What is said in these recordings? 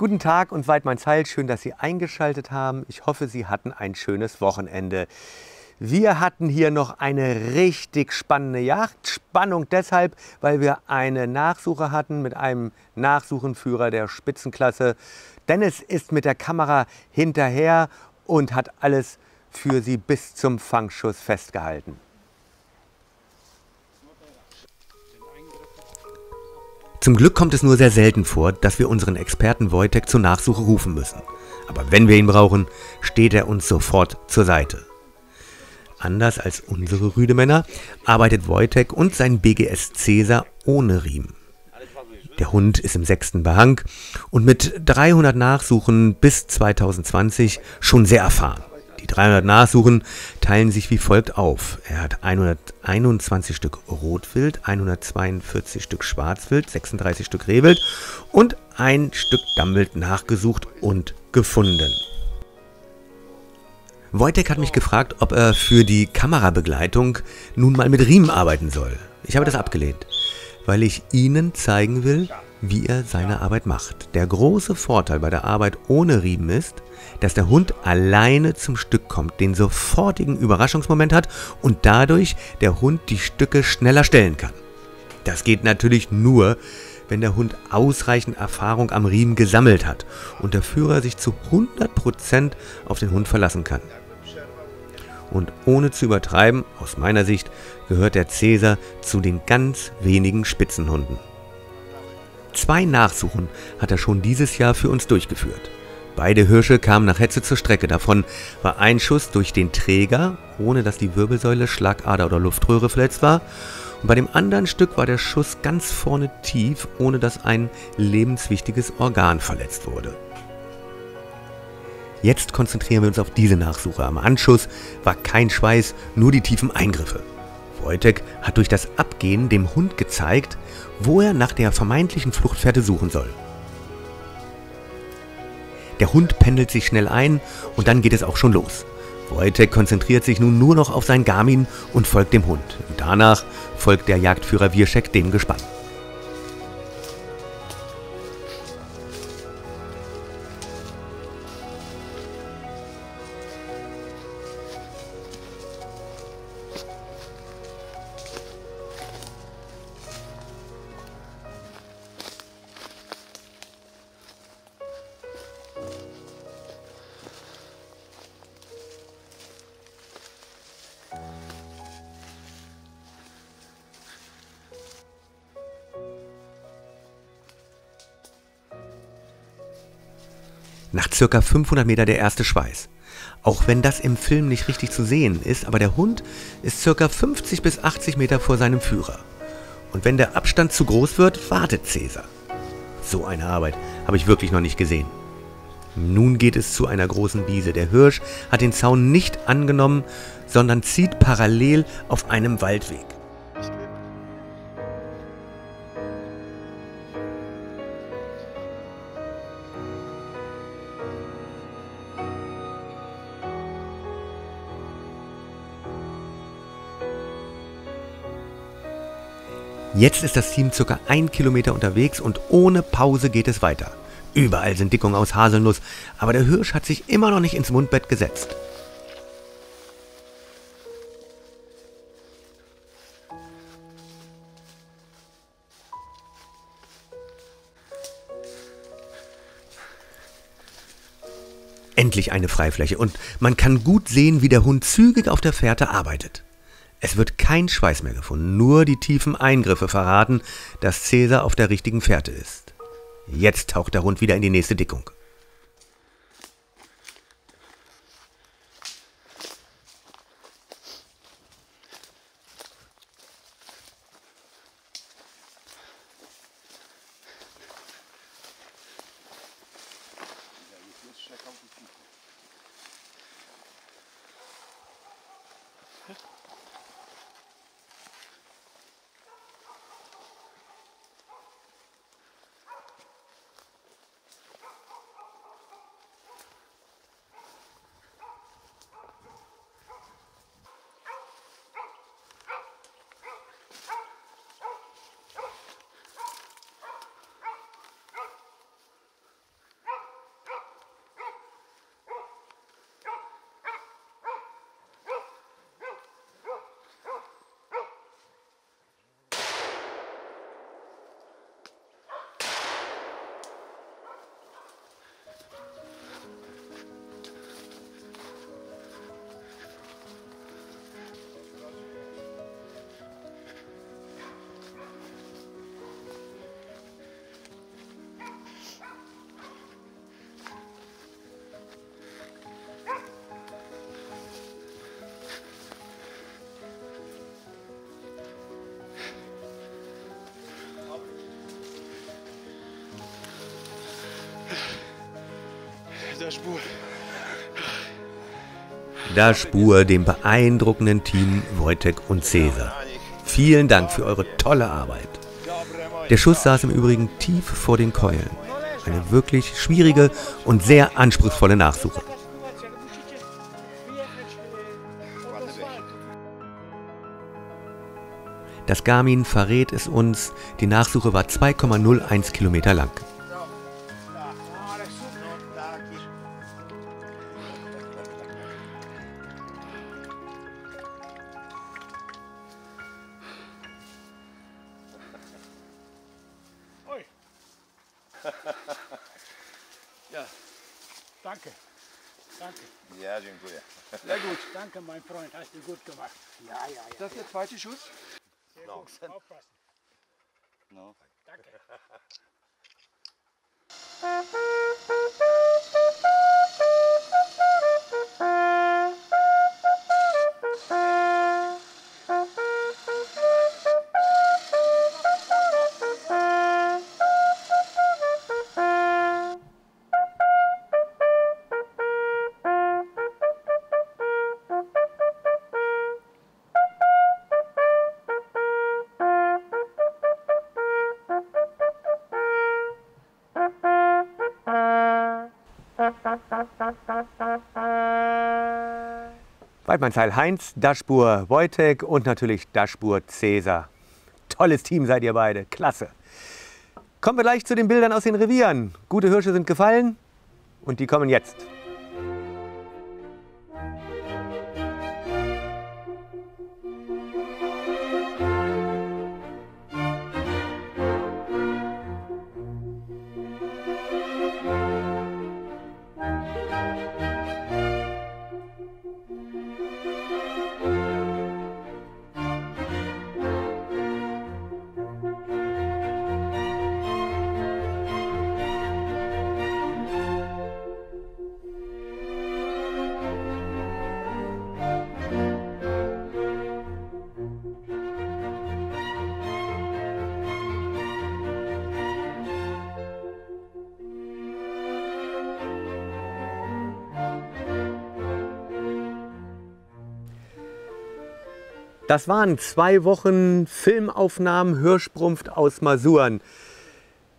Guten Tag und weit mein Zeil, schön, dass Sie eingeschaltet haben. Ich hoffe, Sie hatten ein schönes Wochenende. Wir hatten hier noch eine richtig spannende Jagd. Spannung deshalb, weil wir eine Nachsuche hatten mit einem Nachsuchenführer der Spitzenklasse. Dennis ist mit der Kamera hinterher und hat alles für Sie bis zum Fangschuss festgehalten. Zum Glück kommt es nur sehr selten vor, dass wir unseren Experten Wojtek zur Nachsuche rufen müssen. Aber wenn wir ihn brauchen, steht er uns sofort zur Seite. Anders als unsere Rüdemänner arbeitet Wojtek und sein BGS Cäsar ohne Riemen. Der Hund ist im 6. Behang und mit 300 Nachsuchen bis 2020 schon sehr erfahren. Die 300 Nachsuchen teilen sich wie folgt auf. Er hat 121 Stück Rotwild, 142 Stück Schwarzwild, 36 Stück Rehwild und ein Stück Dammwild nachgesucht und gefunden. Wojtek hat mich gefragt, ob er für die Kamerabegleitung nun mal mit Riemen arbeiten soll. Ich habe das abgelehnt, weil ich Ihnen zeigen will, wie er seine Arbeit macht. Der große Vorteil bei der Arbeit ohne Riemen ist, dass der Hund alleine zum Stück kommt, den sofortigen Überraschungsmoment hat und dadurch der Hund die Stücke schneller stellen kann. Das geht natürlich nur, wenn der Hund ausreichend Erfahrung am Riemen gesammelt hat und der Führer sich zu 100% auf den Hund verlassen kann. Und ohne zu übertreiben, aus meiner Sicht, gehört der Cäsar zu den ganz wenigen Spitzenhunden. 2 Nachsuchen hat er schon dieses Jahr für uns durchgeführt. Beide Hirsche kamen nach Hetze zur Strecke. Davon war ein Schuss durch den Träger, ohne dass die Wirbelsäule, Schlagader oder Luftröhre verletzt war. Und bei dem anderen Stück war der Schuss ganz vorne tief, ohne dass ein lebenswichtiges Organ verletzt wurde. Jetzt konzentrieren wir uns auf diese Nachsuche. Am Anschuss war kein Schweiß, nur die tiefen Eingriffe. Wojtek hat durch das Abgehen dem Hund gezeigt, wo er nach der vermeintlichen Fluchtfährte suchen soll. Der Hund pendelt sich schnell ein und dann geht es auch schon los. Wojtek konzentriert sich nun nur noch auf sein Garmin und folgt dem Hund. Und danach folgt der Jagdführer Wirschek dem Gespann. Nach ca. 500 Meter der erste Schweiß. Auch wenn das im Film nicht richtig zu sehen ist, aber der Hund ist ca. 50 bis 80 Meter vor seinem Führer. Und wenn der Abstand zu groß wird, wartet Cäsar. So eine Arbeit habe ich wirklich noch nicht gesehen. Nun geht es zu einer großen Wiese. Der Hirsch hat den Zaun nicht angenommen, sondern zieht parallel auf einem Waldweg. Jetzt ist das Team ca. 1 Kilometer unterwegs und ohne Pause geht es weiter. Überall sind Dickungen aus Haselnuss, aber der Hirsch hat sich immer noch nicht ins Mundbett gesetzt. Endlich eine Freifläche und man kann gut sehen, wie der Hund zügig auf der Fährte arbeitet. Es wird kein Schweiß mehr gefunden, nur die tiefen Eingriffe verraten, dass Cäsar auf der richtigen Fährte ist. Jetzt taucht der Hund wieder in die nächste Dickung. dieser Spur. Da Spur dem beeindruckenden Team Wojtek und Cäsar. Vielen Dank für eure tolle Arbeit. Der Schuss saß im Übrigen tief vor den Keulen. Eine wirklich schwierige und sehr anspruchsvolle Nachsuche. Das Garmin verrät es uns, die Nachsuche war 2,01 Kilometer lang. Ja, danke. Danke. Ja, dziękuję. Sehr gut, danke mein Freund, hast du gut gemacht. Ja, ja, ja. Das ist der zweite Schuss? Sehr gut, aufpassen. No. Danke. Weidmannsheil Heinz, da Spur Wojtek und natürlich da Spur Cäsar. Tolles Team seid ihr beide, klasse. Kommen wir gleich zu den Bildern aus den Revieren. Gute Hirsche sind gefallen und die kommen jetzt. Das waren 2 Wochen Filmaufnahmen Hirschsprunft aus Masuren.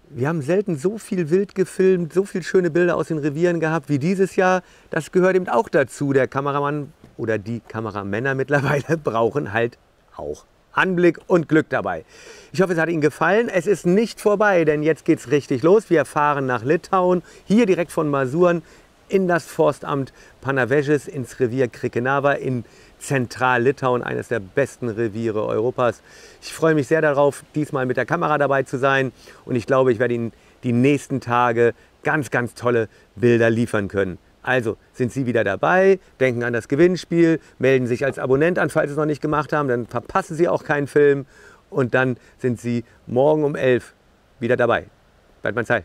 Wir haben selten so viel wild gefilmt, so viele schöne Bilder aus den Revieren gehabt wie dieses Jahr. Das gehört eben auch dazu. Der Kameramann oder die Kameramänner mittlerweile brauchen halt auch Anblick und Glück dabei. Ich hoffe, es hat Ihnen gefallen. Es ist nicht vorbei, denn jetzt geht es richtig los. Wir fahren nach Litauen, hier direkt von Masuren in das Forstamt Panaveges, ins Revier Krikenava in Zentral-Litauen, eines der besten Reviere Europas. Ich freue mich sehr darauf, diesmal mit der Kamera dabei zu sein, und ich glaube, ich werde Ihnen die nächsten Tage ganz, ganz tolle Bilder liefern können. Also sind Sie wieder dabei, denken an das Gewinnspiel, melden sich als Abonnent an, falls Sie es noch nicht gemacht haben, dann verpassen Sie auch keinen Film, und dann sind Sie morgen um 11 wieder dabei. Bleibt mal Zeit.